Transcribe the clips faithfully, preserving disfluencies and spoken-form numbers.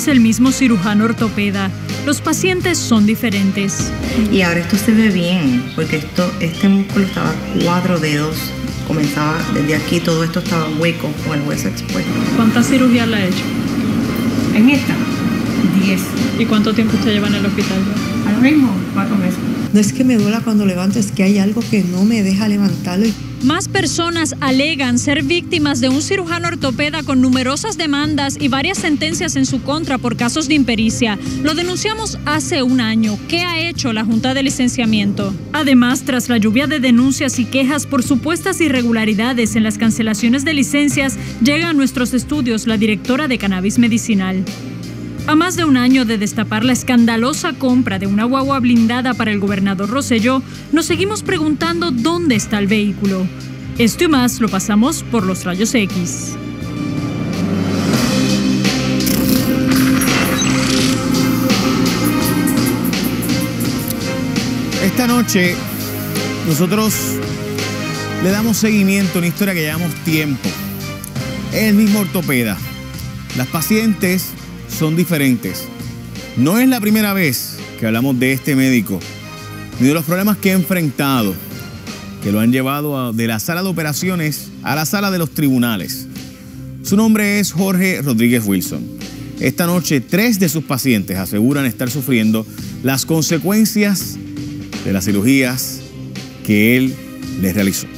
es el mismo cirujano ortopeda. Los pacientes son diferentes. Y ahora esto se ve bien, porque esto, este músculo estaba cuatro dedos. Comenzaba desde aquí, todo esto estaba hueco con el hueso expuesto. ¿Cuántas cirugías le ha hecho? En esta, diez. ¿Y cuánto tiempo usted lleva en el hospital? Ahora mismo, cuatro meses. No es que me duela cuando levanto, es que hay algo que no me deja levantarlo. Más personas alegan ser víctimas de un cirujano ortopeda con numerosas demandas y varias sentencias en su contra por casos de impericia. Lo denunciamos hace un año. ¿Qué ha hecho la Junta de Licenciamiento? Además, tras la lluvia de denuncias y quejas por supuestas irregularidades en las cancelaciones de licencias, llega a nuestros estudios la directora de Cannabis Medicinal. A más de un año de destapar la escandalosa compra de una guagua blindada para el gobernador Rosselló, nos seguimos preguntando dónde está el vehículo. Esto y más lo pasamos por los Rayos X. Esta noche nosotros le damos seguimiento a una historia que llevamos tiempo. El mismo ortopeda. Las pacientes son diferentes. No es la primera vez que hablamos de este médico, ni de los problemas que ha enfrentado, que lo han llevado a, de la sala de operaciones a la sala de los tribunales. Su nombre es Jorge Rodríguez Wilson. Esta noche, tres de sus pacientes aseguran estar sufriendo las consecuencias de las cirugías que él les realizó.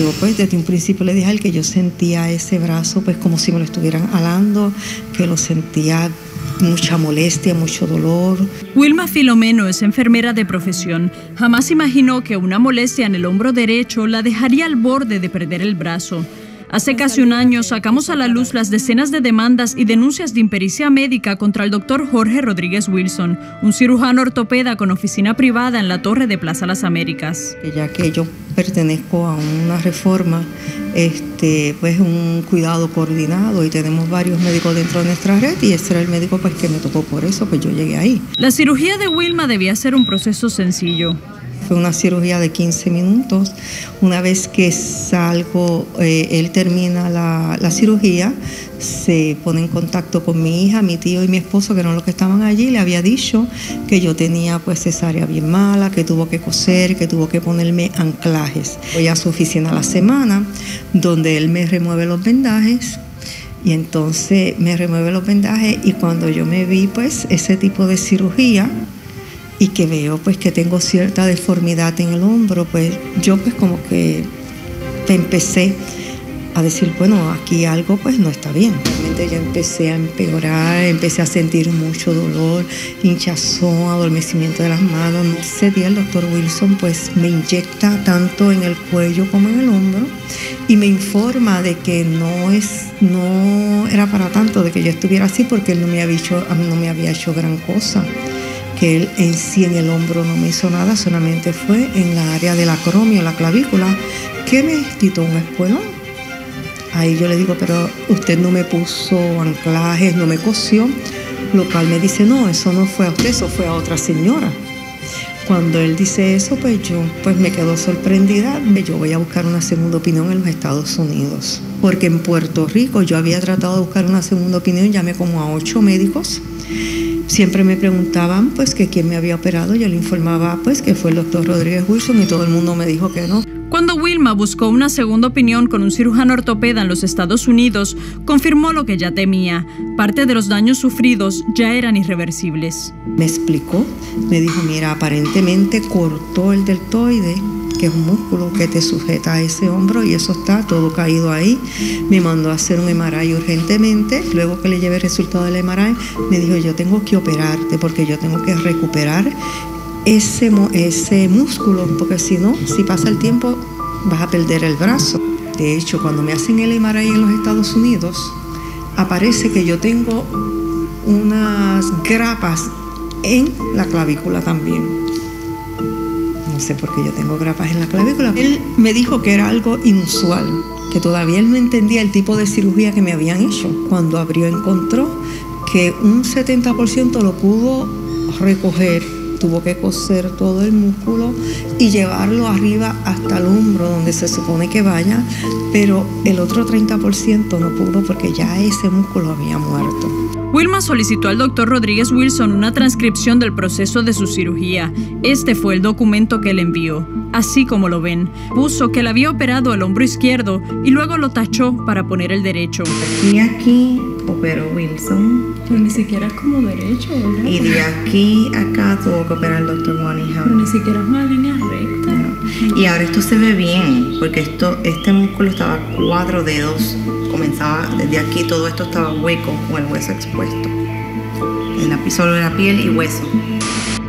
Yo pues desde un principio le dije al que yo sentía ese brazo pues como si me lo estuvieran alando, que lo sentía mucha molestia, mucho dolor. Wilma Filomeno es enfermera de profesión. Jamás imaginó que una molestia en el hombro derecho la dejaría al borde de perder el brazo. Hace casi un año sacamos a la luz las decenas de demandas y denuncias de impericia médica contra el doctor Jorge Rodríguez Wilson, un cirujano ortopeda con oficina privada en la Torre de Plaza Las Américas. Ya que yo pertenezco a una reforma, este, pues un cuidado coordinado y tenemos varios médicos dentro de nuestra red y ese era el médico pues que me tocó, por eso pues yo llegué ahí. La cirugía de Wilma debía ser un proceso sencillo. Fue una cirugía de quince minutos. Una vez que salgo, eh, él termina la, la cirugía, se pone en contacto con mi hija, mi tío y mi esposo, que eran los que estaban allí. Le había dicho que yo tenía pues cesárea bien mala, que tuvo que coser, que tuvo que ponerme anclajes. Voy a su oficina a la semana, donde él me remueve los vendajes. Y entonces me remueve los vendajes y cuando yo me vi pues ese tipo de cirugía, y que veo pues que tengo cierta deformidad en el hombro, pues yo pues como que empecé a decir, bueno, aquí algo pues no está bien. Realmente yo empecé a empeorar, empecé a sentir mucho dolor, hinchazón, adormecimiento de las manos. Ese día el doctor Wilson pues me inyecta tanto en el cuello como en el hombro y me informa de que no es, no era para tanto de que yo estuviera así porque él no me había hecho, a mí no me había hecho gran cosa. Que él en sí en el hombro no me hizo nada, solamente fue en la área del acromio, la clavícula, que me quitó un espuelón. Ahí yo le digo, pero usted no me puso anclajes, no me cosió, lo cual me dice, no, eso no fue a usted, eso fue a otra señora. Cuando él dice eso, pues yo pues me quedo sorprendida, yo voy a buscar una segunda opinión en los Estados Unidos. Porque en Puerto Rico yo había tratado de buscar una segunda opinión, llamé como a ocho médicos. Siempre me preguntaban pues que quién me había operado, yo le informaba pues que fue el doctor Rodríguez Wilson y todo el mundo me dijo que no. Cuando Wilma buscó una segunda opinión con un cirujano ortopeda en los Estados Unidos, confirmó lo que ya temía. Parte de los daños sufridos ya eran irreversibles. Me explicó, me dijo, mira, aparentemente cortó el deltoide, que es un músculo que te sujeta a ese hombro y eso está todo caído ahí. Me mandó a hacer un M R I urgentemente. Luego que le llevé el resultado del M R I, me dijo, yo tengo que operarte porque yo tengo que recuperar ese, ese músculo, porque si no, si pasa el tiempo, vas a perder el brazo. De hecho, cuando me hacen el M R I en los Estados Unidos, aparece que yo tengo unas grapas en la clavícula también. No sé por qué yo tengo grapas en la clavícula. Él me dijo que era algo inusual, que todavía él no entendía el tipo de cirugía que me habían hecho. Cuando abrió encontró que un setenta por ciento lo pudo recoger tuvo que coser todo el músculo y llevarlo arriba hasta el hombro donde se supone que vaya, pero el otro treinta por ciento no pudo porque ya ese músculo había muerto. Wilma solicitó al doctor Rodríguez Wilson una transcripción del proceso de su cirugía. Este fue el documento que le envió. Así como lo ven, puso que le había operado el hombro izquierdo y luego lo tachó para poner el derecho. Y aquí operó Wilson. Pero ni siquiera es como derecho, ¿verdad? Y de aquí a acá tuvo que operar el doctor Manija. Pero ni siquiera es una línea recta. No. Y ahora esto se ve bien, porque esto, este músculo estaba cuatro dedos. Comenzaba desde aquí, todo esto estaba hueco, o el hueso expuesto. En la, solo en la piel y hueso.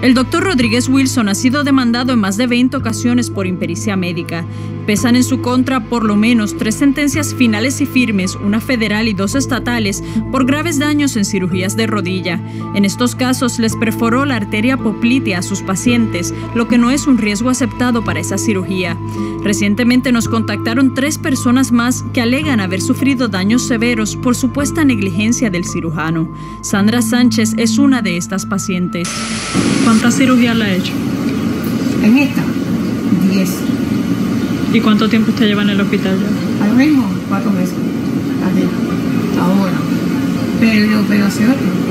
El doctor Rodríguez Wilson ha sido demandado en más de veinte ocasiones por impericia médica. Pesan en su contra por lo menos tres sentencias finales y firmes, una federal y dos estatales, por graves daños en cirugías de rodilla. En estos casos les perforó la arteria poplitea a sus pacientes, lo que no es un riesgo aceptado para esa cirugía. Recientemente nos contactaron tres personas más que alegan haber sufrido daños severos por supuesta negligencia del cirujano. Sandra Sánchez es una de estas pacientes. ¿Cuántas cirugías le ha hecho? En esta, diez. ¿Y cuánto tiempo usted lleva en el hospital ya? Ahora mismo, cuatro meses. Ahora. Pero de operación.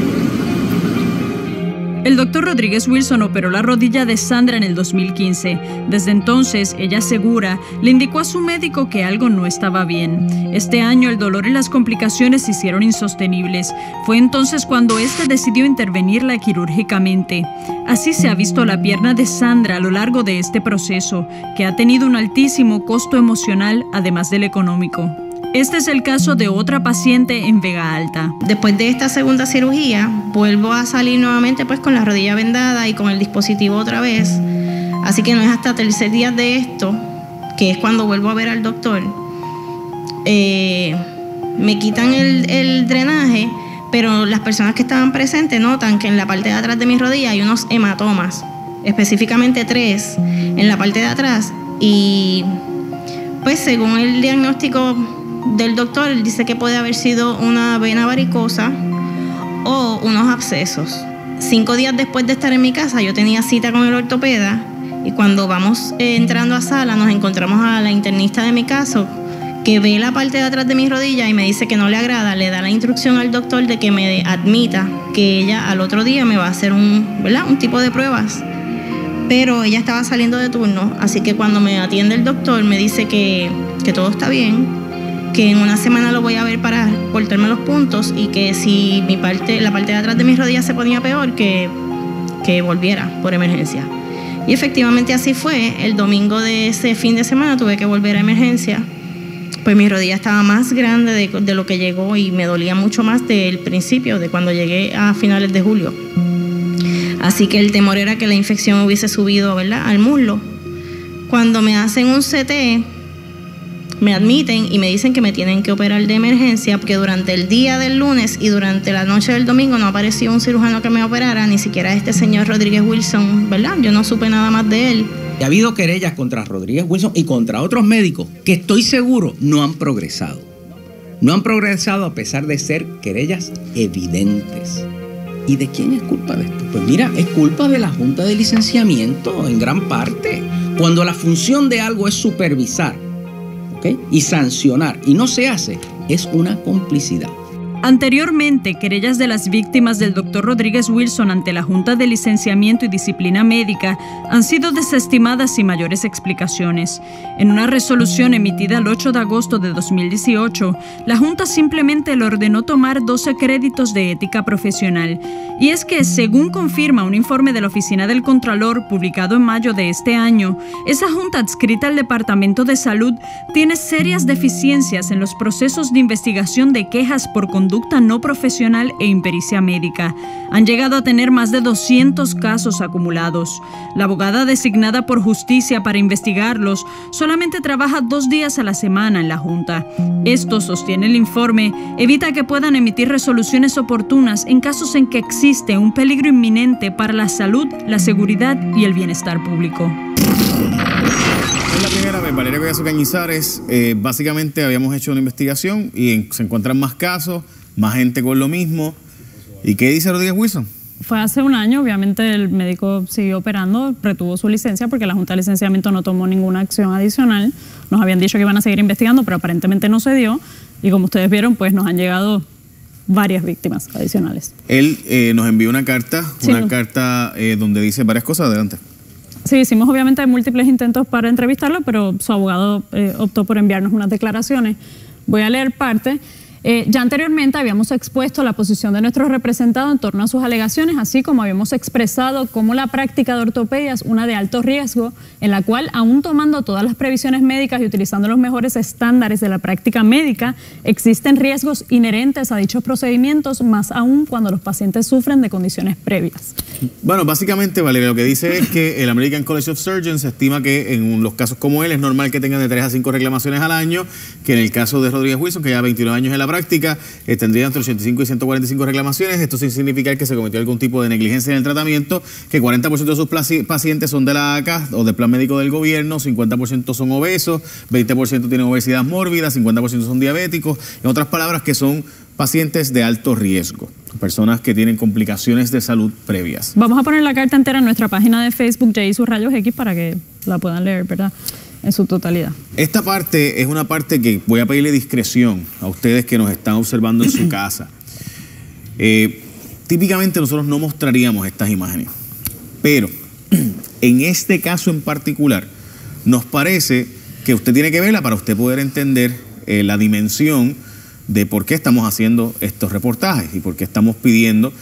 El doctor Rodríguez Wilson operó la rodilla de Sandra en el dos mil quince. Desde entonces, ella asegura, le indicó a su médico que algo no estaba bien. Este año el dolor y las complicaciones se hicieron insostenibles. Fue entonces cuando este decidió intervenirla quirúrgicamente. Así se ha visto la pierna de Sandra a lo largo de este proceso, que ha tenido un altísimo costo emocional, además del económico. Este es el caso de otra paciente en Vega Alta. Después de esta segunda cirugía, vuelvo a salir nuevamente pues con la rodilla vendada y con el dispositivo otra vez. Así que no es hasta el tercer día de esto, que es cuando vuelvo a ver al doctor. Eh, me quitan el, el drenaje, pero las personas que estaban presentes notan que en la parte de atrás de mi rodilla hay unos hematomas, específicamente tres en la parte de atrás. Y pues según el diagnóstico del doctor, él dice que puede haber sido una vena varicosa o unos abscesos. Cinco días después de estar en mi casa, yo tenía cita con el ortopeda y cuando vamos eh, entrando a sala nos encontramos a la internista de mi caso, que ve la parte de atrás de mi rodilla y me dice que no le agrada, le da la instrucción al doctor de que me admita, que ella al otro día me va a hacer un, ¿verdad? un tipo de pruebas. Pero ella estaba saliendo de turno, así que cuando me atiende el doctor me dice que, que todo está bien, que en una semana lo voy a ver para cortarme los puntos y que si mi parte, la parte de atrás de mis rodillas se ponía peor, que, que volviera por emergencia. Y efectivamente así fue. El domingo de ese fin de semana tuve que volver a emergencia, pues mi rodilla estaba más grande de, de lo que llegó y me dolía mucho más del principio, de cuando llegué a finales de julio. Así que el temor era que la infección hubiese subido, ¿verdad?, al muslo. Cuando me hacen un C T, me admiten y me dicen que me tienen que operar de emergencia porque durante el día del lunes y durante la noche del domingo no apareció un cirujano que me operara, ni siquiera este señor Rodríguez Wilson, ¿verdad? Yo no supe nada más de él. Ha habido querellas contra Rodríguez Wilson y contra otros médicos que estoy seguro no han progresado. No han progresado a pesar de ser querellas evidentes. ¿Y de quién es culpa de esto? Pues mira, es culpa de la Junta de Licenciamiento en gran parte. Cuando la función de algo es supervisar, ¿okay?, y sancionar, y no se hace, es una complicidad. Anteriormente, querellas de las víctimas del doctor Rodríguez Wilson ante la Junta de Licenciamiento y Disciplina Médica han sido desestimadas sin mayores explicaciones. En una resolución emitida el ocho de agosto de dos mil dieciocho, la Junta simplemente le ordenó tomar doce créditos de ética profesional. Y es que, según confirma un informe de la Oficina del Contralor publicado en mayo de este año, esa Junta adscrita al Departamento de Salud tiene serias deficiencias en los procesos de investigación de quejas por conducta conducta no profesional e impericia médica. Han llegado a tener más de doscientos casos acumulados. La abogada designada por Justicia para investigarlos solamente trabaja dos días a la semana en la Junta. Esto, sostiene el informe, evita que puedan emitir resoluciones oportunas en casos en que existe un peligro inminente para la salud, la seguridad y el bienestar público. Valeria Collazo Cañizares, eh, básicamente habíamos hecho una investigación y en, se encuentran más casos, más gente con lo mismo. ¿Y qué dice Rodríguez Wilson? fue hace un año, obviamente el médico siguió operando, retuvo su licencia porque la Junta de Licenciamiento no tomó ninguna acción adicional. Nos habían dicho que iban a seguir investigando, pero aparentemente no se dio. Y como ustedes vieron, pues nos han llegado varias víctimas adicionales. Él eh, nos envió una carta, sí, una no. carta eh, donde dice varias cosas. Adelante. Sí, hicimos obviamente múltiples intentos para entrevistarlo, pero su abogado eh, optó por enviarnos unas declaraciones. Voy a leer parte. Eh, ya anteriormente habíamos expuesto la posición de nuestro representado en torno a sus alegaciones, así como habíamos expresado cómo la práctica de ortopedia es una de alto riesgo, en la cual, aún tomando todas las previsiones médicas y utilizando los mejores estándares de la práctica médica, existen riesgos inherentes a dichos procedimientos, más aún cuando los pacientes sufren de condiciones previas. Bueno, básicamente, Valeria, lo que dice es que el American College of Surgeons estima que en los casos como él es normal que tengan de tres a cinco reclamaciones al año, que en el caso de Rodríguez Wilson, que ya veintinueve años en la práctica, eh, tendría entre ochenta y cinco y ciento cuarenta y cinco reclamaciones. Esto sin significar que se cometió algún tipo de negligencia en el tratamiento, que cuarenta por ciento de sus pacientes son de la A C A o del plan médico del gobierno, cincuenta por ciento son obesos, veinte por ciento tienen obesidad mórbida, cincuenta por ciento son diabéticos. En otras palabras, que son pacientes de alto riesgo, personas que tienen complicaciones de salud previas. Vamos a poner la carta entera en nuestra página de Facebook, Jay Y Sus Rayos X, para que la puedan leer, ¿verdad?, en su totalidad. Esta parte es una parte que voy a pedirle discreción a ustedes que nos están observando en su casa. Eh, típicamente nosotros no mostraríamos estas imágenes, pero en este caso en particular nos parece que usted tiene que verla para usted poder entender eh, la dimensión de por qué estamos haciendo estos reportajes y por qué estamos pidiendo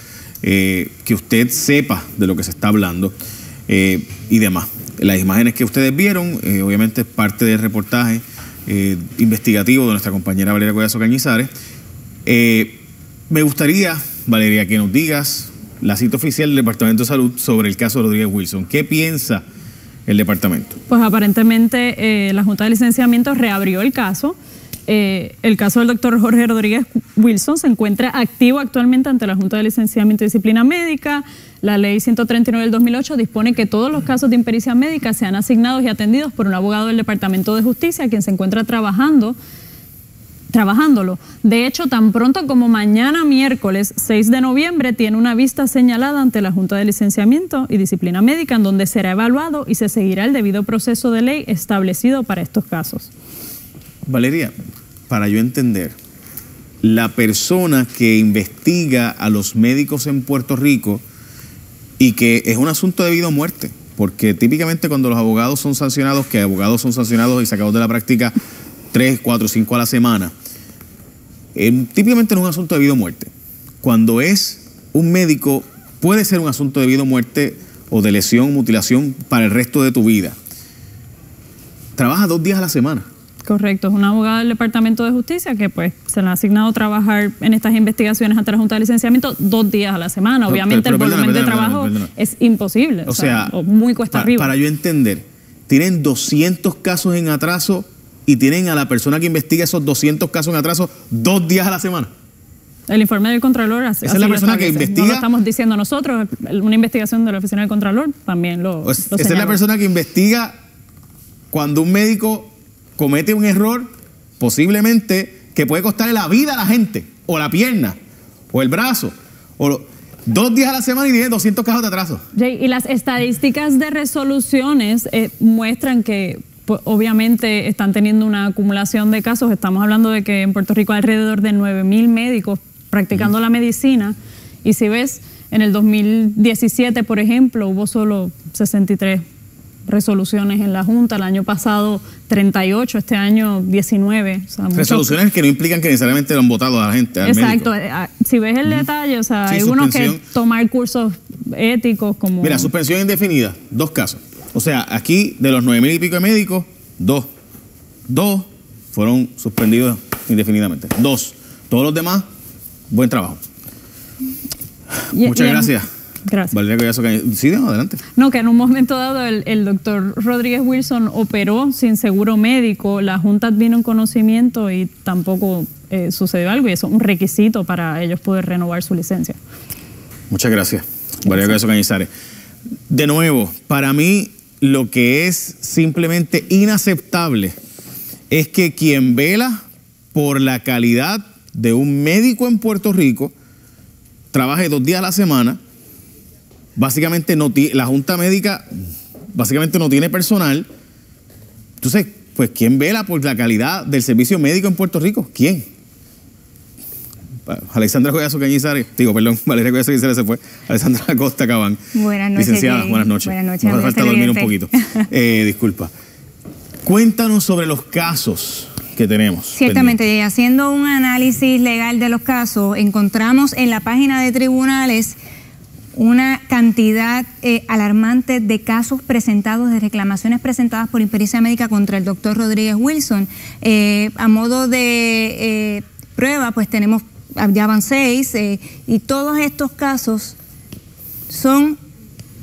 eh, que usted sepa de lo que se está hablando eh, y demás. Las imágenes que ustedes vieron, eh, obviamente es parte del reportaje eh, investigativo de nuestra compañera Valeria Collazo Cañizares. Eh, me gustaría, Valeria, que nos digas la cita oficial del Departamento de Salud sobre el caso de Rodríguez Wilson. ¿Qué piensa el departamento? Pues aparentemente eh, la Junta de Licenciamiento reabrió el caso. Eh, el caso del doctor Jorge Rodríguez Wilson se encuentra activo actualmente ante la Junta de Licenciamiento y Disciplina Médica. La ley ciento treinta y nueve del dos mil ocho dispone que todos los casos de impericia médica sean asignados y atendidos por un abogado del Departamento de Justicia, quien se encuentra trabajando, trabajándolo. De hecho, tan pronto como mañana miércoles seis de noviembre tiene una vista señalada ante la Junta de Licenciamiento y Disciplina Médica, en donde será evaluado y se seguirá el debido proceso de ley establecido para estos casos. Valeria, para yo entender, la persona que investiga a los médicos en Puerto Rico y que es un asunto de vida o muerte, porque típicamente cuando los abogados son sancionados, que abogados son sancionados y sacados de la práctica tres, cuatro, cinco a la semana, eh, típicamente no es un asunto de vida o muerte. Cuando es un médico, puede ser un asunto de vida o muerte o de lesión, mutilación para el resto de tu vida. Trabaja dos días a la semana. Correcto, es una abogada del Departamento de Justicia que pues se le ha asignado trabajar en estas investigaciones ante la Junta de Licenciamiento dos días a la semana. Obviamente pero, pero, el volumen de trabajo perdona, perdona. es imposible, o, o sea, sea, muy cuesta para, arriba. Para yo entender, tienen doscientos casos en atraso y tienen a la persona que investiga esos doscientos casos en atraso dos días a la semana. El informe del Contralor así, Esa así es la persona que investiga. No lo estamos diciendo nosotros, una investigación de la Oficina del Contralor también lo, es, lo Esa es la persona que investiga cuando un médico comete un error posiblemente que puede costarle la vida a la gente, o la pierna, o el brazo, o lo, dos días a la semana y tiene doscientos casos de atraso. Jay, y las estadísticas de resoluciones eh, muestran que pues, obviamente están teniendo una acumulación de casos. Estamos hablando de que en Puerto Rico hay alrededor de nueve mil médicos practicando uh-huh. la medicina, y si ves, en el dos mil diecisiete, por ejemplo, hubo solo sesenta y tres resoluciones en la Junta, el año pasado treinta y ocho, este año diecinueve. O sea, resoluciones mucho... que no implican que necesariamente lo han votado a la gente. Al Exacto, médico. Si ves el detalle, o sea, sí, hay suspensión. Unos que tomar cursos éticos como... Mira, suspensión indefinida, dos casos. O sea, aquí de los nueve mil y pico de médicos, dos. Dos fueron suspendidos indefinidamente. Dos. Todos los demás, buen trabajo. Y, Muchas y gracias. En... Gracias. Valeria Collazo Cañizares. Sí, no, adelante. No, que en un momento dado el, el doctor Rodríguez Wilson operó sin seguro médico, la Junta vino en conocimiento y tampoco eh, sucedió algo, y eso es un requisito para ellos poder renovar su licencia. Muchas gracias, gracias. Valeria Collazo Cañizares. De nuevo, para mí lo que es simplemente inaceptable es que quien vela por la calidad de un médico en Puerto Rico trabaje dos días a la semana básicamente no tiene, la Junta Médica básicamente no tiene personal. Entonces, pues, ¿quién vela por la calidad del servicio médico en Puerto Rico? ¿Quién? Alexandra Collazo Cañizares, digo, perdón, Valeria Collazo Cañizares se fue, Alexandra Costa Cabán. Buenas noches. Licenciada, Jay. Buenas noches. Buenas noches. Nos falta dormir un poquito. Eh, disculpa. Cuéntanos sobre los casos que tenemos. Ciertamente, y haciendo un análisis legal de los casos, encontramos en la página de tribunales una cantidad eh, alarmante de casos presentados, de reclamaciones presentadas por impericia médica contra el doctor Rodríguez Wilson. Eh, a modo de eh, prueba, pues tenemos, ya van seis, eh, y todos estos casos son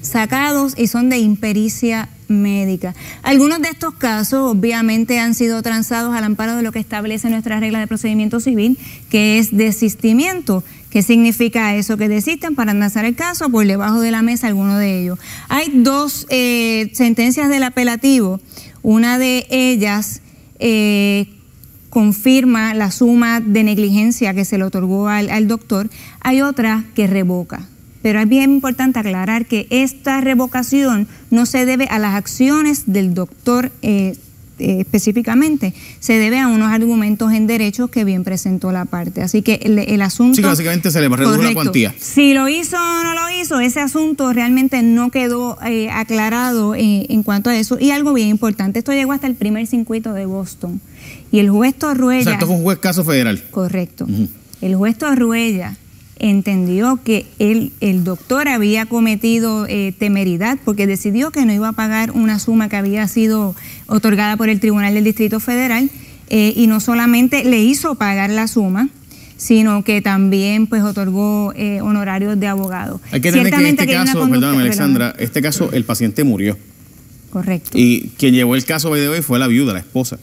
sacados y son de impericia médica. Algunos de estos casos obviamente han sido transados al amparo de lo que establece nuestra regla de procedimiento civil, que es desistimiento. ¿Qué significa eso? Que desisten para analizar el caso por debajo de la mesa alguno de ellos. Hay dos eh, sentencias del apelativo. Una de ellas eh, confirma la suma de negligencia que se le otorgó al, al doctor. Hay otra que revoca. Pero es bien importante aclarar que esta revocación no se debe a las acciones del doctor eh, eh, específicamente, se debe a unos argumentos en derechos que bien presentó la parte. Así que el, el asunto... Sí, básicamente se le redujo la cuantía. Si lo hizo o no lo hizo, ese asunto realmente no quedó eh, aclarado eh, en cuanto a eso. Y algo bien importante, esto llegó hasta el primer circuito de Boston. Y el juez Torruella... O sea, esto fue un juez caso federal. Correcto. Uh-huh. El juez Torruella entendió que él, el doctor había cometido eh, temeridad porque decidió que no iba a pagar una suma que había sido otorgada por el Tribunal del Distrito Federal eh, y no solamente le hizo pagar la suma, sino que también pues otorgó eh, honorarios de abogado. Hay que tener que en este caso, perdóname Alexandra, este caso el paciente murió. Correcto. Y quien llevó el caso de hoy fue la viuda, la esposa.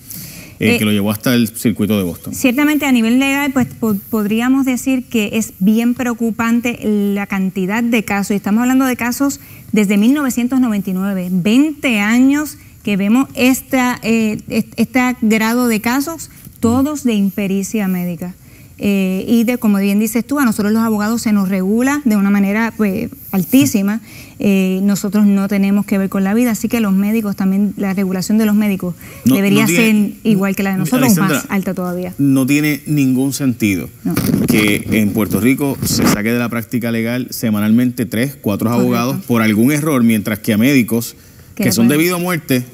Eh, que lo llevó hasta el circuito de Boston. Ciertamente a nivel legal pues po podríamos decir que es bien preocupante la cantidad de casos, y estamos hablando de casos desde mil novecientos noventa y nueve, veinte años que vemos esta, eh, este grado de casos, todos de impericia médica. Eh, y de, como bien dices tú, a nosotros los abogados se nos regula de una manera pues, altísima, eh, nosotros no tenemos que ver con la vida, así que los médicos también, la regulación de los médicos no, debería no tiene, ser igual que la de nosotros, más alta todavía. No tiene ningún sentido no. que en Puerto Rico se saque de la práctica legal semanalmente tres, cuatro Correcto. abogados por algún error, mientras que a médicos que, que son debido a muerte.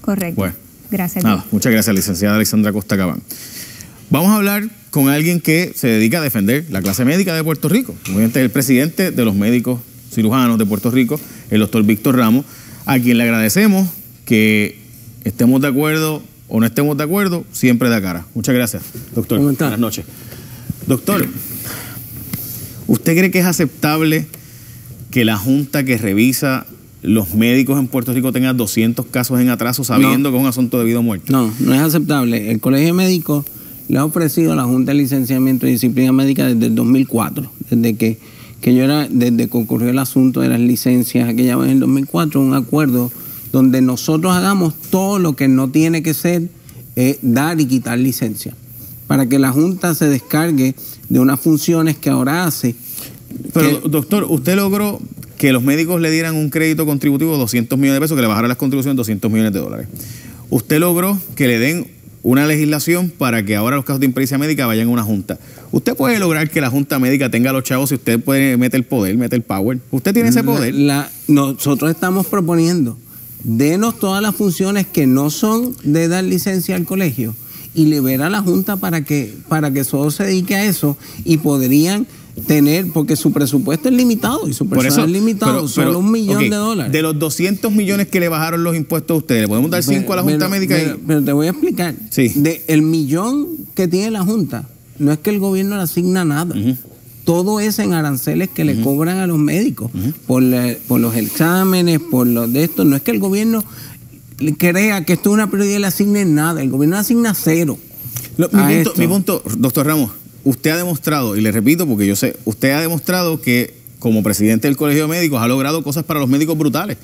Correcto. Bueno, gracias. Nada, muchas gracias, licenciada Alexandra Costa Cabán. Vamos a hablar con alguien que se dedica a defender la clase médica de Puerto Rico. Obviamente es el presidente de los médicos cirujanos de Puerto Rico, el doctor Víctor Ramos, a quien le agradecemos que estemos de acuerdo o no estemos de acuerdo, siempre da cara. Muchas gracias, doctor. ¿Cómo está? Buenas noches. Doctor, ¿usted cree que es aceptable que la Junta que revisa los médicos en Puerto Rico tenga doscientos casos en atraso sabiendo no. que es un asunto de vida o muerte? No, no es aceptable. El Colegio de Médicos le ha ofrecido a la Junta de Licenciamiento y Disciplina Médica desde el dos mil cuatro, desde que, que yo era, desde que ocurrió el asunto de las licencias aquella vez en el dos mil cuatro, un acuerdo donde nosotros hagamos todo lo que no tiene que ser eh, dar y quitar licencia, para que la Junta se descargue de unas funciones que ahora hace. Pero que, doctor, usted logró que los médicos le dieran un crédito contributivo de doscientos millones de pesos, que le bajaran las contribuciones de doscientos millones de dólares. Usted logró que le den una legislación para que ahora los casos de impericia médica vayan a una junta. ¿Usted puede lograr que la junta médica tenga a los chavos si usted puede meter el poder, meter el power? ¿Usted tiene ese poder? La, la, nosotros estamos proponiendo, denos todas las funciones que no son de dar licencia al colegio y libera a la junta para que, para que solo se dedique a eso y podrían tener, porque su presupuesto es limitado y su presupuesto es limitado, pero, solo pero, un millón okay. de dólares. De los doscientos millones que le bajaron los impuestos a ustedes, ¿le podemos dar cinco a la Junta pero, Médica? Pero, y... pero te voy a explicar. Sí. De el millón que tiene la Junta, no es que el gobierno le asigna nada. Uh-huh. Todo es en aranceles que uh-huh. le cobran a los médicos, uh-huh. por, la, por los exámenes, por los de esto. No es que el gobierno crea que esto es una prioridad y le asigne nada. El gobierno le asigna cero. Lo, mi, punto, mi punto, doctor Ramos, usted ha demostrado, y le repito porque yo sé, usted ha demostrado que como presidente del Colegio de Médicos ha logrado cosas para los médicos brutales.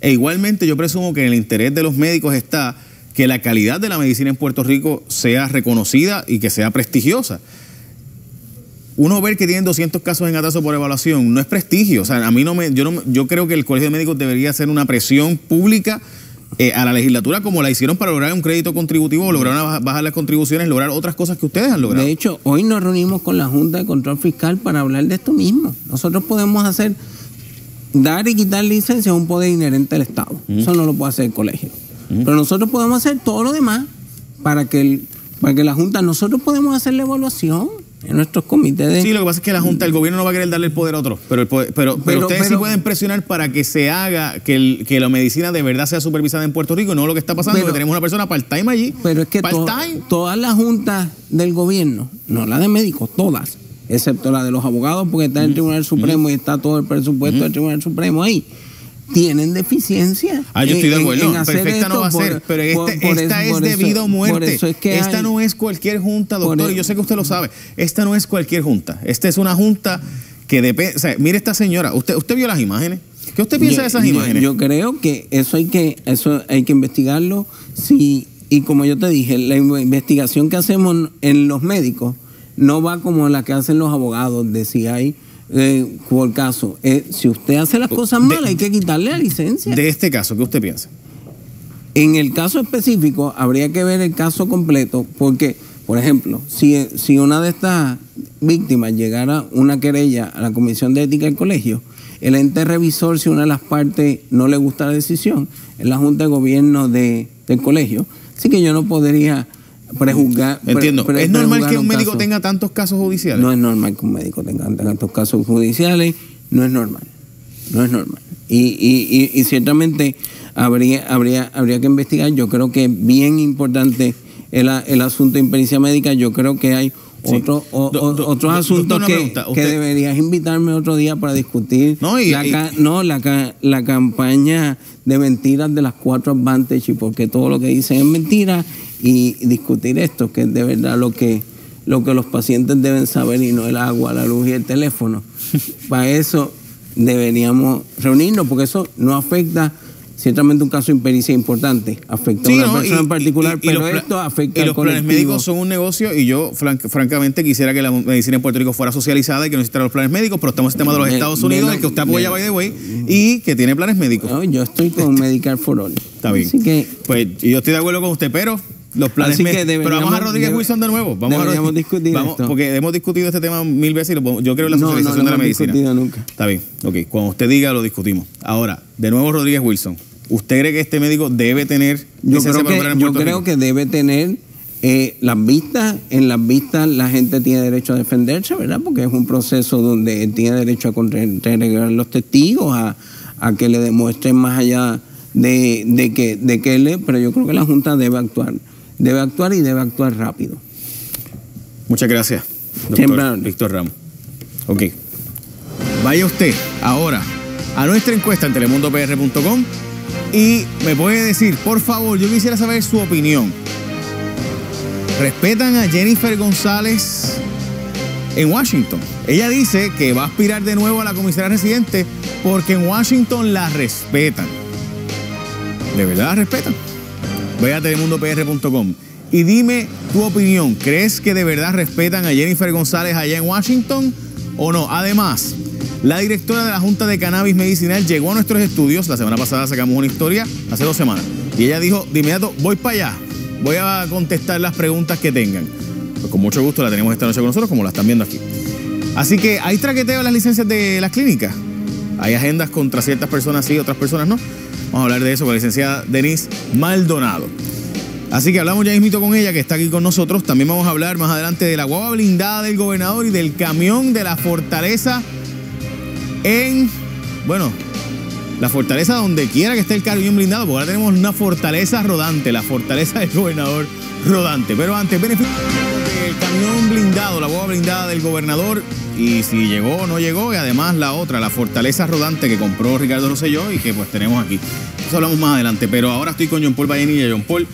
E igualmente yo presumo que en el interés de los médicos está que la calidad de la medicina en Puerto Rico sea reconocida y que sea prestigiosa. uno ver que tienen doscientos casos en atraso por evaluación no es prestigio. O sea, a mí no me, yo, no, yo creo que el Colegio de Médicos debería hacer una presión pública eh, a la legislatura, como la hicieron para lograr un crédito contributivo, lograr una baja, bajar las contribuciones, lograr otras cosas que ustedes han logrado. De hecho, hoy nos reunimos con la Junta de Control Fiscal para hablar de esto mismo. Nosotros podemos hacer, dar y quitar licencias es un poder inherente al Estado. Mm. Eso no lo puede hacer el colegio. Mm. Pero nosotros podemos hacer todo lo demás para que el, para que la Junta, nosotros podemos hacer la evaluación en nuestros comités de... Sí, lo que pasa es que la Junta, el gobierno no va a querer darle el poder a otro, pero, el poder, pero, pero, pero ustedes pero, sí pueden presionar para que se haga, que, el, que la medicina de verdad sea supervisada en Puerto Rico, no lo que está pasando, pero, que tenemos una persona part-time allí. Pero es que to, todas las juntas del gobierno, no la de médicos, todas, excepto la de los abogados, porque está el Tribunal Supremo y está todo el presupuesto del Tribunal Supremo ahí, tienen deficiencia. Ah, yo estoy de acuerdo. No, perfecta no va a ser, pero este, por, por esta eso, es debido a muerte. Es que esta hay, no es cualquier junta, doctor, y yo sé que usted lo sabe. Esta no es cualquier junta. Esta es una junta que depende... O sea, mire esta señora, usted usted vio las imágenes. ¿Qué usted piensa yo, de esas imágenes? Yo, yo creo que eso hay que eso hay que investigarlo. Sí, y como yo te dije, la investigación que hacemos en los médicos no va como la que hacen los abogados de si hay... Eh, por caso, eh, si usted hace las cosas malas de, hay que quitarle la licencia. De este caso, ¿qué usted piensa? En el caso específico habría que ver el caso completo porque, por ejemplo, si, si una de estas víctimas llegara una querella a la Comisión de Ética del Colegio, el ente revisor, si una de las partes no le gusta la decisión, es la Junta de Gobierno de, del colegio, así que yo no podría... Prejuzgar, Entiendo. Pre, pre, ¿Es normal que un, un médico caso. tenga tantos casos judiciales? No es normal que un médico tenga tantos casos judiciales. No es normal. No es normal. Y, y, y, y ciertamente habría, habría, habría que investigar. Yo creo que es bien importante el, el asunto de impericia médica. Yo creo que hay... Sí. Otro, o, do, do, otros asuntos do, do, que, pregunta, que deberías invitarme otro día para discutir. No, y, la, y, ca, no la, la campaña de mentiras de las cuatro Advantage, porque todo lo que dicen es mentira, y discutir esto, que es de verdad lo que, lo que los pacientes deben saber y no el agua, la luz y el teléfono. Para eso deberíamos reunirnos, porque eso no afecta... Ciertamente un caso de impericia importante, afecta sí, a una no, persona y, en particular, y, y, pero y esto afecta al colectivo. Y los planes médicos son un negocio y yo franc, francamente quisiera que la medicina en Puerto Rico fuera socializada y que no existieran los planes médicos, pero estamos en el sistema de los Estados Unidos, el que usted apoya, by the way, y que tiene planes médicos. Bueno, yo estoy con este. Medicare for All. Está bien. Así que, pues yo estoy de acuerdo con usted, pero... Los planes pero vamos a Rodríguez Wilson de nuevo. Vamos a discutir vamos, esto. Porque hemos discutido este tema mil veces y lo, yo creo en la socialización no, no, no de la medicina. No, no nunca. Está bien, ok. Cuando usted diga, lo discutimos. Ahora, de nuevo Rodríguez Wilson. ¿Usted cree que este médico debe tener yo creo que, en Yo creo Rico? que debe tener eh, las vistas. En las vistas la gente tiene derecho a defenderse, ¿verdad? Porque es un proceso donde tiene derecho a contrarrestar los testigos, a, a que le demuestren más allá de, de que de que le... Pero yo creo que la Junta debe actuar. Debe actuar y debe actuar rápido. Muchas gracias, doctor Víctor Ramos. Ok. Vaya usted ahora a nuestra encuesta en telemundo p r punto com y me puede decir, por favor, yo quisiera saber su opinión. ¿Respetan a Jennifer González en Washington? Ella dice que va a aspirar de nuevo a la comisaría residente porque en Washington la respetan. ¿De verdad la respetan? Ve a telemundo p r punto com y dime tu opinión. ¿Crees que de verdad respetan a Jennifer González allá en Washington o no? Además, la directora de la Junta de Cannabis Medicinal llegó a nuestros estudios. La semana pasada sacamos una historia, hace dos semanas. Y ella dijo, de inmediato, voy para allá. Voy a contestar las preguntas que tengan. Pues con mucho gusto la tenemos esta noche con nosotros, como la están viendo aquí. Así que, ¿hay traqueteo en las licencias de las clínicas? Hay agendas contra ciertas personas sí, otras personas no. Vamos a hablar de eso con la licenciada Denise Maldonado. Así que hablamos ya mismito con ella, que está aquí con nosotros. También vamos a hablar más adelante de la guagua blindada del gobernador y del camión de la fortaleza en... Bueno, la fortaleza donde quiera que esté el camión blindado, porque ahora tenemos una fortaleza rodante, la fortaleza del gobernador rodante. Pero antes, beneficio del camión blindado, la guagua blindada del gobernador... Y si llegó o no llegó, y además la otra, la fortaleza rodante que compró Ricardo Rosselló y que pues tenemos aquí. Eso hablamos más adelante, pero ahora estoy con John Paul Vallenilla. John Paul.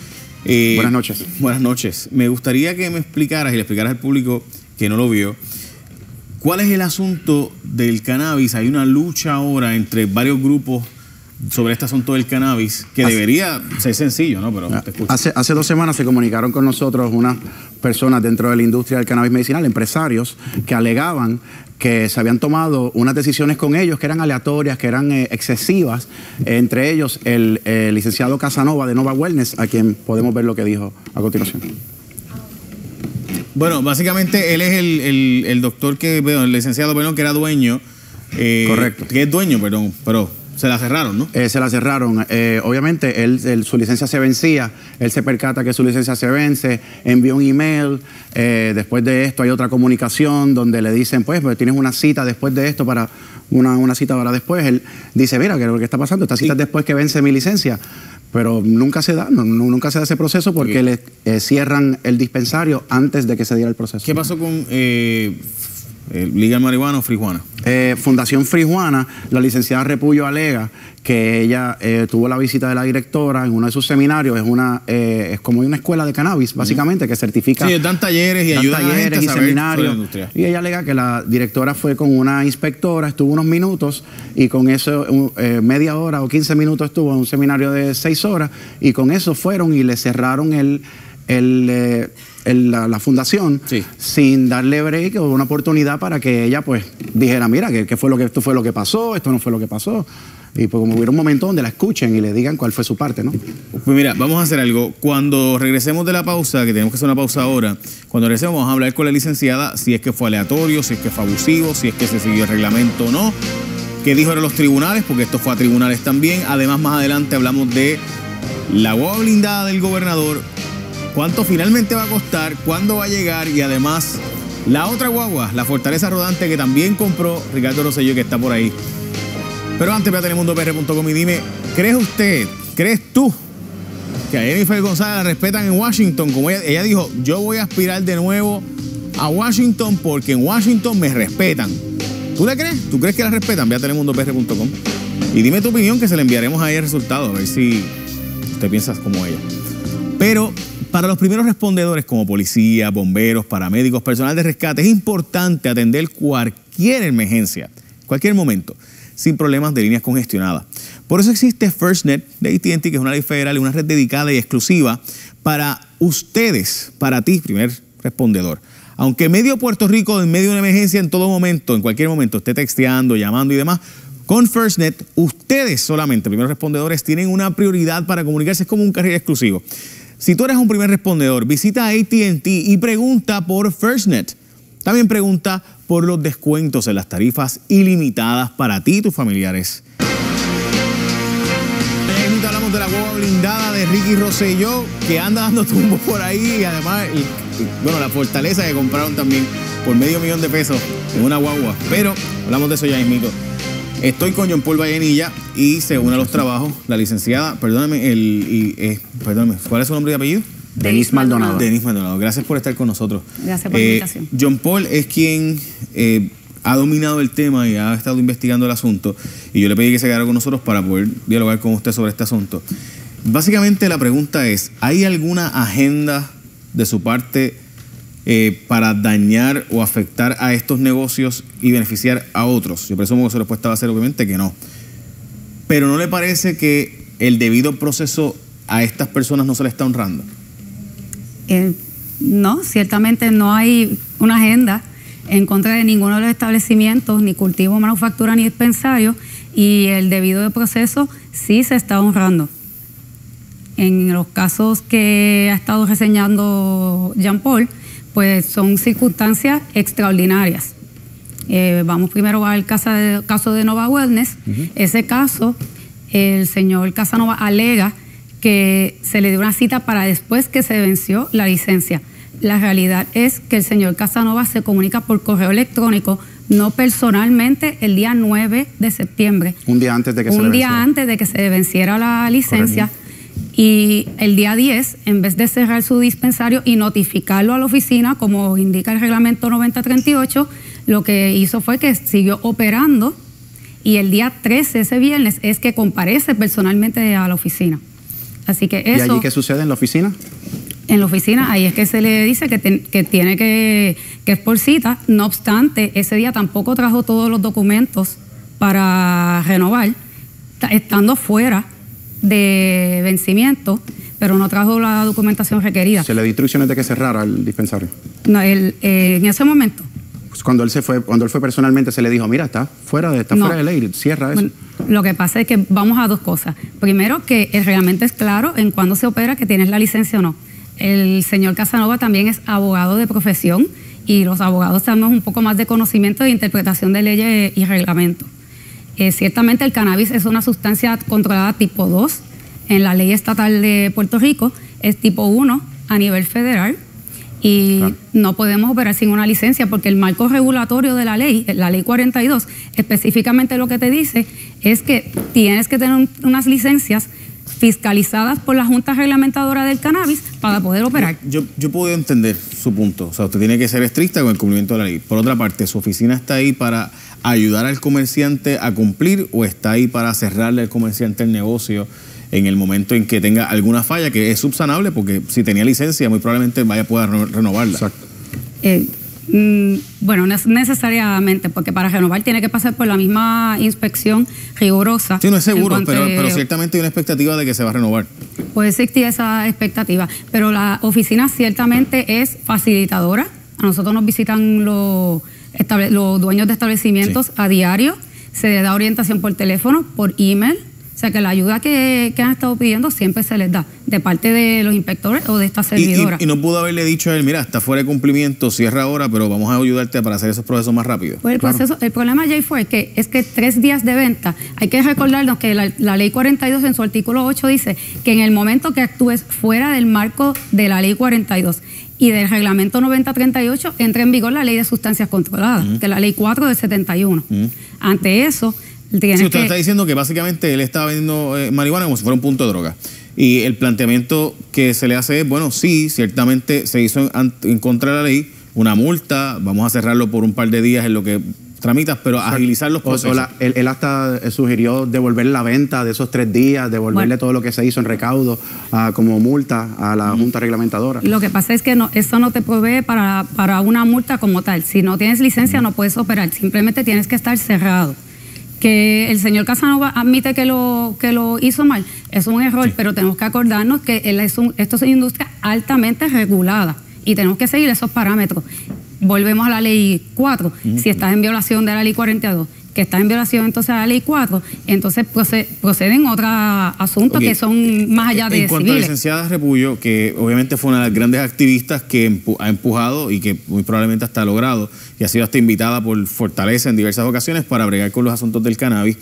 Eh, buenas noches. Buenas noches. Me gustaría que me explicaras y le explicaras al público que no lo vio, ¿cuál es el asunto del cannabis? Hay una lucha ahora entre varios grupos sobre este asunto del cannabis, que hace, debería ser sencillo, ¿no? Pero te escucho. Hace, hace dos semanas se comunicaron con nosotros unas personas dentro de la industria del cannabis medicinal, empresarios, que alegaban que se habían tomado unas decisiones con ellos que eran aleatorias, que eran eh, excesivas, eh, entre ellos el eh, licenciado Casanova de Nova Wellness, a quien podemos ver lo que dijo a continuación. Bueno, básicamente él es el, el, el doctor que, bueno, el licenciado, perdón, que era dueño. Eh, Correcto. Que es dueño, perdón, pero se la cerraron, ¿no? Eh, se la cerraron. Eh, obviamente, él, él, su licencia se vencía, él se percata que su licencia se vence, envió un email, eh, después de esto hay otra comunicación donde le dicen, pues, pues tienes una cita después de esto para... Una, una cita ahora después. Él dice, mira, ¿qué es lo que está pasando? Esta cita es después que vence mi licencia. Pero nunca se da, no, nunca se da ese proceso porque le eh, cierran el dispensario antes de que se diera el proceso. ¿Qué pasó con eh, Liga Marihuana o Frijuana? Eh, Fundación Frijuana, la licenciada Repullo alega que ella eh, tuvo la visita de la directora en uno de sus seminarios. Es una eh, es como una escuela de cannabis, básicamente, que certifica... Sí, dan talleres y dan ayudan talleres a la gente y a saber seminarios sobre la industria. Y ella alega que la directora fue con una inspectora, estuvo unos minutos y con eso, un, eh, media hora o quince minutos estuvo en un seminario de seis horas y con eso fueron y le cerraron el... el eh, El, la, la fundación, sí, sin darle break o una oportunidad para que ella pues dijera, mira, que, que fue lo que esto fue lo que pasó, esto no fue lo que pasó. Y pues como hubiera un momento donde la escuchen y le digan cuál fue su parte, ¿no? Pues mira, vamos a hacer algo. Cuando regresemos de la pausa, que tenemos que hacer una pausa ahora, cuando regresemos vamos a hablar con la licenciada si es que fue aleatorio, si es que fue abusivo, si es que se siguió el reglamento o no, qué dijeron los tribunales, porque esto fue a tribunales también. Además, más adelante hablamos de la guagua blindada del gobernador, cuánto finalmente va a costar, cuándo va a llegar y además la otra guagua, la fortaleza rodante que también compró Ricardo Rosselló, que está por ahí. Pero antes, ve a telemundo P R punto com y dime, ¿crees usted, crees tú que a Jennifer González la respetan en Washington? Como ella, ella dijo, yo voy a aspirar de nuevo a Washington porque en Washington me respetan. ¿Tú la crees? ¿Tú crees que la respetan? Ve a telemundo P R punto com y dime tu opinión, que se le enviaremos ahí el resultado, a ver si usted piensas como ella. Pero... para los primeros respondedores como policía, bomberos, paramédicos, personal de rescate, es importante atender cualquier emergencia, cualquier momento, sin problemas de líneas congestionadas. Por eso existe FirstNet de A T and T, que es una ley federal, una red dedicada y exclusiva para ustedes, para ti, primer respondedor. Aunque medio Puerto Rico, en medio de una emergencia, en todo momento, en cualquier momento, esté texteando, llamando y demás, con FirstNet, ustedes solamente, primeros respondedores, tienen una prioridad para comunicarse. Es como un carril exclusivo. Si tú eres un primer respondedor, visita A T and T y pregunta por FirstNet. También pregunta por los descuentos en las tarifas ilimitadas para ti y tus familiares. Hablamos de la guagua blindada de Ricky Rosselló, que anda dando tumbos por ahí, y además, y, y, bueno, la fortaleza que compraron también por medio millón de pesos en una guagua. Pero hablamos de eso ya mismito. Estoy con John Paul Vallenilla y se une a los trabajos la licenciada, perdóname, el, y, eh, perdóname, ¿cuál es su nombre y apellido? Denise Maldonado. Denise Maldonado, gracias por estar con nosotros. Gracias por eh, la invitación. John Paul es quien eh, ha dominado el tema y ha estado investigando el asunto, y yo le pedí que se quedara con nosotros para poder dialogar con usted sobre este asunto. Básicamente la pregunta es, ¿hay alguna agenda de su parte Eh, para dañar o afectar a estos negocios y beneficiar a otros? Yo presumo que su respuesta va a ser obviamente que no. Pero ¿no le parece que el debido proceso a estas personas no se le está honrando? Eh, no, ciertamente no hay una agenda en contra de ninguno de los establecimientos, ni cultivo, manufactura, ni dispensario, y el debido proceso sí se está honrando. En los casos que ha estado reseñando Jean Paul, pues son circunstancias extraordinarias. Eh, vamos primero al caso de, caso de Nova Wellness. Uh-huh. Ese caso, el señor Casanova alega que se le dio una cita para después que se venció la licencia. La realidad es que el señor Casanova se comunica por correo electrónico, no personalmente, el día nueve de septiembre. Un día antes de que, un se, le día antes de que se venciera la licencia. Correcto. Y el día diez, en vez de cerrar su dispensario y notificarlo a la oficina, como indica el reglamento noventa treinta y ocho, lo que hizo fue que siguió operando, y el día trece, ese viernes, es que comparece personalmente a la oficina. Así que eso... ¿Y allí qué sucede en la oficina? En la oficina, ahí es que se le dice que, te, que tiene que... que es por cita. No obstante, ese día tampoco trajo todos los documentos para renovar. estando fuera de vencimiento, pero no trajo la documentación requerida. ¿Se le dio instrucciones de que cerrara el dispensario? No, él, eh, en ese momento. Pues cuando él se fue, cuando él fue personalmente, se le dijo, mira, está fuera de, está no. fuera de ley, cierra eso. Bueno, lo que pasa es que vamos a dos cosas. Primero, que el reglamento es claro en cuándo se opera, que tienes la licencia o no. El señor Casanova también es abogado de profesión y los abogados tenemos un poco más de conocimiento de interpretación de leyes y reglamentos. Eh, ciertamente el cannabis es una sustancia controlada tipo dos en la ley estatal de Puerto Rico, es tipo uno a nivel federal y claro, no podemos operar sin una licencia porque el marco regulatorio de la ley, la ley cuarenta y dos, específicamente lo que te dice es que tienes que tener un, unas licencias fiscalizadas por la Junta Reglamentadora del Cannabis para poder operar. Yo, yo puedo entender su punto. O sea, usted tiene que ser estricta con el cumplimiento de la ley. Por otra parte, ¿su oficina está ahí para ayudar al comerciante a cumplir o está ahí para cerrarle al comerciante el negocio en el momento en que tenga alguna falla que es subsanable? Porque si tenía licencia, muy probablemente vaya a poder renovarla. Exacto. Eh, mm, bueno, no es necesariamente, porque para renovar tiene que pasar por la misma inspección rigurosa. Sí, no es seguro, pero, pero ciertamente hay una expectativa de que se va a renovar. Puede existir esa expectativa, pero la oficina ciertamente es facilitadora. A nosotros nos visitan los, los dueños de establecimientos, sí, a diario. Se les da orientación por teléfono, por email. O sea, que la ayuda que, que han estado pidiendo siempre se les da, de parte de los inspectores o de esta servidora. Y, y, y no pudo haberle dicho a él, mira, está fuera de cumplimiento, cierra ahora, pero vamos a ayudarte para hacer esos procesos más rápido. Pues el, claro, proceso, el problema, Jay, fue que es que tres días de venta, hay que recordarnos que la, la ley cuarenta y dos en su artículo ocho dice que en el momento que actúes fuera del marco de la ley cuarenta y dos y del reglamento noventa treinta y ocho, entra en vigor la ley de sustancias controladas, uh-huh, que es la ley cuatro del setenta y uno. Uh-huh. Ante eso... Sí, usted que... está diciendo que básicamente él estaba vendiendo eh, marihuana como si fuera un punto de droga. Y el planteamiento que se le hace es, bueno, sí, ciertamente se hizo en, en contra de la ley, una multa, vamos a cerrarlo por un par de días en lo que tramitas, pero o sea, agilizar los procesos. O la, él, él hasta sugirió devolver la venta de esos tres días, devolverle, bueno, todo lo que se hizo en recaudo uh, como multa a la, uh-huh, Junta Reglamentadora. Lo que pasa es que no, eso no te provee para, para una multa como tal. Si no tienes licencia, uh-huh, no puedes operar, simplemente tienes que estar cerrado. Que el señor Casanova admite que lo, que lo hizo mal, es un error, sí, pero tenemos que acordarnos que él es un, esto es una industria altamente regulada y tenemos que seguir esos parámetros. Volvemos a la ley cuatro, mm-hmm, si estás en violación de la ley cuarenta y dos, que estás en violación entonces a la ley cuatro, entonces proced, proceden otros asuntos, okay, que son más allá de civiles. En cuanto a la licenciada Repullo, que obviamente fue una de las grandes activistas que empu ha empujado y que muy probablemente hasta ha logrado, y ha sido hasta invitada por Fortaleza en diversas ocasiones para bregar con los asuntos del cannabis.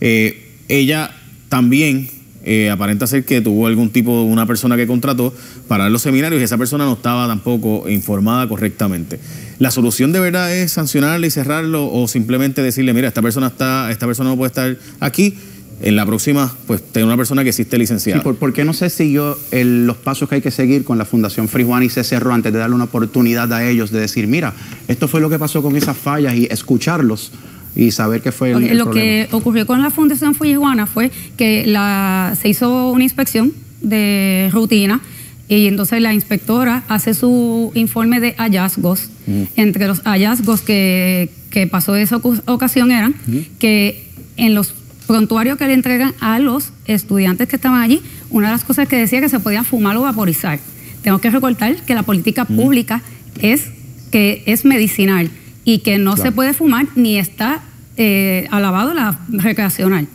Eh, ella también eh, aparenta ser que tuvo algún tipo de una persona que contrató para los seminarios y esa persona no estaba tampoco informada correctamente. ¿La solución de verdad es sancionarle y cerrarlo o simplemente decirle, mira, esta persona está, esta persona no puede estar aquí? En la próxima, pues, tengo una persona que existe licenciada. Sí, ¿por, ¿Por qué no se siguió el, los pasos que hay que seguir con la Fundación Frijuana y se cerró antes de darle una oportunidad a ellos de decir, mira, esto fue lo que pasó con esas fallas y escucharlos y saber qué fue okay, el, el lo problema? Lo que ocurrió con la Fundación Frijuana fue que la, se hizo una inspección de rutina y entonces la inspectora hace su informe de hallazgos. Mm. Entre los hallazgos que, que pasó de esa ocasión eran mm. que en los prontuario que le entregan a los estudiantes que estaban allí, una de las cosas que decía que se podía fumar o vaporizar. Tengo que recordar que la política mm. pública es que es medicinal y que no claro. se puede fumar ni está eh, alabado la recreacional.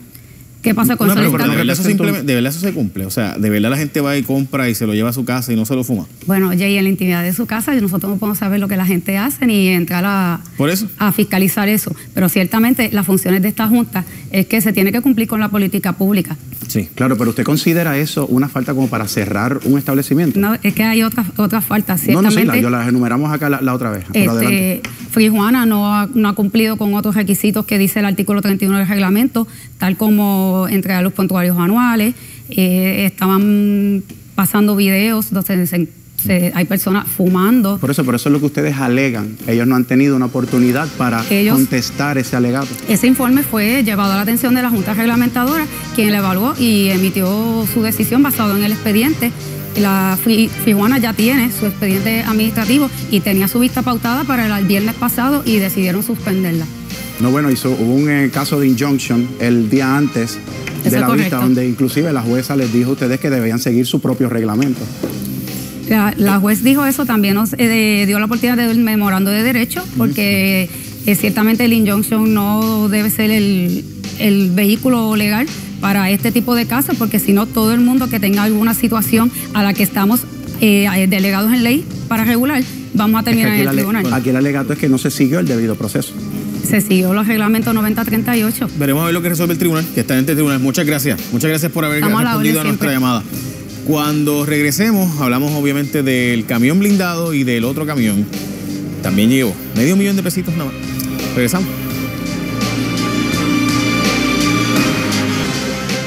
¿Qué pasa con no, eso? Pero, pero de, verdad eso de verdad eso se cumple. O sea, de verdad la gente va y compra y se lo lleva a su casa y no se lo fuma. Bueno, Jay, en la intimidad de su casa nosotros no podemos saber lo que la gente hace ni entrar a, ¿Por eso? a fiscalizar eso. Pero ciertamente las funciones de esta Junta es que se tiene que cumplir con la política pública. Sí, claro, pero ¿usted considera eso una falta como para cerrar un establecimiento? No, es que hay otras otras faltas, ciertamente. No, no, sí, la, yo las enumeramos acá la, la otra vez. Este, Frijuana no ha, no ha cumplido con otros requisitos que dice el artículo treinta y uno del reglamento, tal como entregar los puntuarios anuales, eh, estaban pasando videos donde se, se, hay personas fumando. Por eso, por eso es lo que ustedes alegan. Ellos no han tenido una oportunidad para Ellos, contestar ese alegato. Ese informe fue llevado a la atención de la Junta Reglamentadora, quien la evaluó y emitió su decisión basado en el expediente. La Frijuana ya tiene su expediente administrativo y tenía su vista pautada para el viernes pasado y decidieron suspenderla. No, bueno, hizo, hubo un eh, caso de injunction el día antes de la correcto. vista, donde inclusive la jueza les dijo a ustedes que debían seguir su propio reglamento. La, la juez dijo eso, también nos eh, dio la oportunidad de un memorando de derecho, porque eh, ciertamente el injunction no debe ser el, el vehículo legal para este tipo de casos, porque si no, todo el mundo que tenga alguna situación a la que estamos eh, delegados en ley para regular, vamos a terminar es que en el tribunal. Le, aquí el alegato es que no se siguió el debido proceso. Se siguió los reglamentos noventa treinta y ocho. Veremos a ver lo que resuelve el tribunal, que está en este tribunal. Muchas gracias. Muchas gracias por haber Estamos respondido a, a nuestra llamada. Cuando regresemos, hablamos obviamente del camión blindado y del otro camión. También llevo medio millón de pesitos nada más. Regresamos.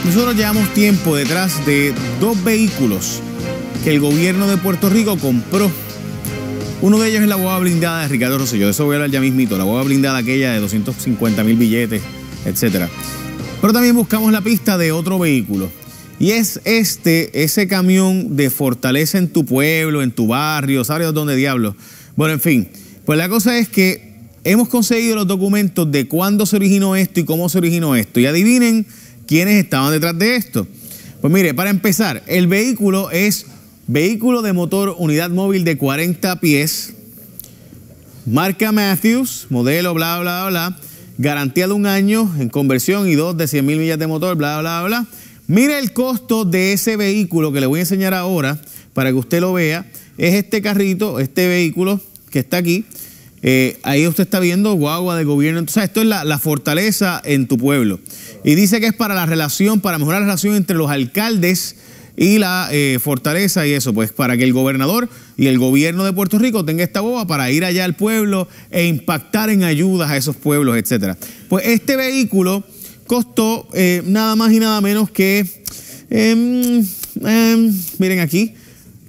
Nosotros llevamos tiempo detrás de dos vehículos que el gobierno de Puerto Rico compró. Uno de ellos es la guagua blindada de Ricardo Rosselló. De eso voy a hablar ya mismito. La guagua blindada aquella de doscientos cincuenta mil billetes, etcétera. Pero también buscamos la pista de otro vehículo. Y es este, ese camión de Fortaleza en tu pueblo, en tu barrio, ¿sabes dónde diablos? Bueno, en fin. Pues la cosa es que hemos conseguido los documentos de cuándo se originó esto y cómo se originó esto. Y adivinen quiénes estaban detrás de esto. Pues mire, para empezar, el vehículo es... vehículo de motor, unidad móvil de cuarenta pies, marca Matthews, modelo bla, bla, bla, garantía de un año en conversión y dos de cien mil millas de motor, bla, bla, bla. Mire el costo de ese vehículo que le voy a enseñar ahora para que usted lo vea. Es este carrito, este vehículo que está aquí. Eh, ahí usted está viendo guagua del gobierno. Entonces, esto es la, la fortaleza en tu pueblo. Y dice que es para la relación, para mejorar la relación entre los alcaldes y la eh, fortaleza y eso, pues para que el gobernador y el gobierno de Puerto Rico tenga esta boba para ir allá al pueblo e impactar en ayudas a esos pueblos, etcétera. Pues este vehículo costó eh, nada más y nada menos que, eh, eh, miren aquí,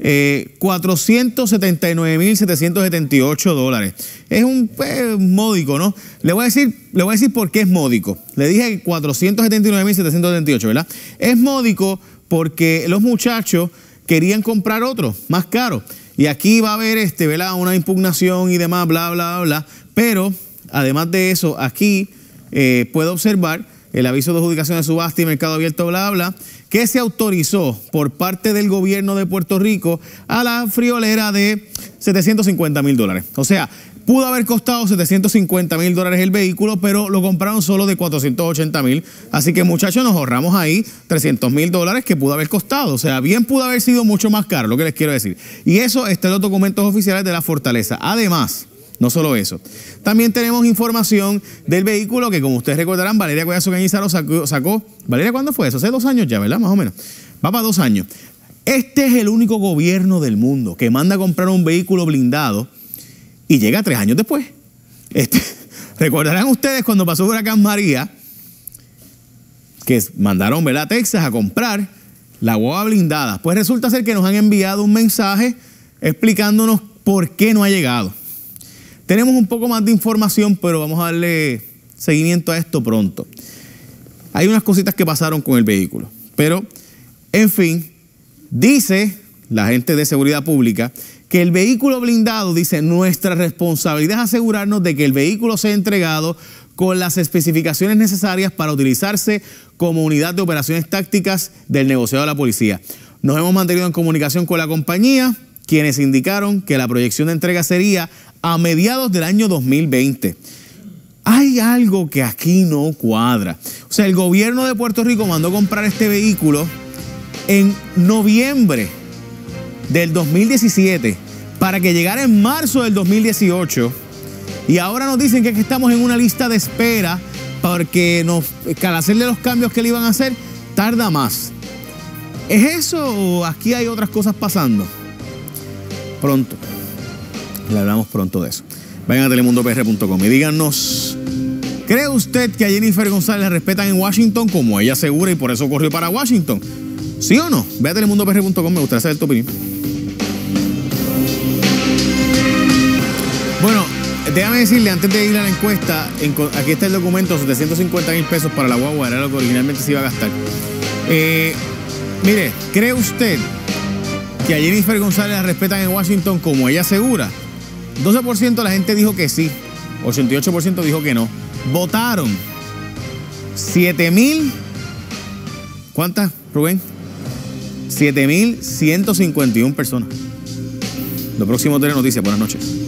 eh, cuatrocientos setenta y nueve mil setecientos setenta y ocho dólares. Es un eh, módico, ¿no? Le voy a decir, le voy a decir por qué es módico. Le dije cuatrocientos setenta y nueve mil setecientos setenta y ocho, ¿verdad? Es módico porque los muchachos querían comprar otro, más caro. Y aquí va a haber este, ¿verdad? Una impugnación y demás, bla, bla, bla. Pero, además de eso, aquí eh, puedo observar el aviso de adjudicación de subasta y mercado abierto, bla, bla, que se autorizó por parte del gobierno de Puerto Rico a la friolera de setecientos cincuenta mil dólares. O sea, pudo haber costado setecientos cincuenta mil dólares el vehículo, pero lo compraron solo de cuatrocientos ochenta mil. Así que, muchachos, nos ahorramos ahí trescientos mil dólares que pudo haber costado. O sea, bien pudo haber sido mucho más caro, lo que les quiero decir. Y eso está en los documentos oficiales de la Fortaleza. Además, no solo eso, también tenemos información del vehículo que, como ustedes recordarán, Valeria Collazo Cañizares sacó, sacó. ¿Valeria cuándo fue eso? Hace dos años ya, ¿verdad? Más o menos. Va para dos años. Este es el único gobierno del mundo que manda a comprar un vehículo blindado y llega tres años después. Este, recordarán ustedes cuando pasó Huracán María, que mandaron, ¿verdad?, a Texas a comprar la guagua blindada. Pues resulta ser que nos han enviado un mensaje explicándonos por qué no ha llegado. Tenemos un poco más de información, pero vamos a darle seguimiento a esto pronto. Hay unas cositas que pasaron con el vehículo. Pero, en fin, dice la gente de Seguridad Pública que el vehículo blindado, dice, nuestra responsabilidad es asegurarnos de que el vehículo sea entregado con las especificaciones necesarias para utilizarse como unidad de operaciones tácticas del negociado de la policía. Nos hemos mantenido en comunicación con la compañía, quienes indicaron que la proyección de entrega sería a mediados del año dos mil veinte. Hay algo que aquí no cuadra. O sea, el gobierno de Puerto Rico mandó comprar este vehículo en noviembre del dos mil diecisiete para que llegara en marzo del dos mil dieciocho, y ahora nos dicen que estamos en una lista de espera porque nos, al hacerle los cambios que le iban a hacer, tarda más. ¿Es eso o aquí hay otras cosas pasando? Pronto le hablamos pronto de eso. Vayan a telemundo p r punto com y díganos, ¿cree usted que a Jennifer González la respetan en Washington como ella asegura y por eso corrió para Washington? ¿Sí o no? Ve a telemundo p r punto com, me gustaría saber tu opinión. Bueno, déjame decirle, antes de ir a la encuesta, aquí está el documento, setecientos cincuenta mil pesos para la guagua, era lo que originalmente se iba a gastar. Eh, mire, ¿cree usted que a Jennifer González la respetan en Washington como ella asegura? doce por ciento de la gente dijo que sí, ochenta y ocho por ciento dijo que no. Votaron siete mil ¿Cuántas, Rubén? siete mil ciento cincuenta y una personas. Lo próximo Telenoticias. Buenas noches.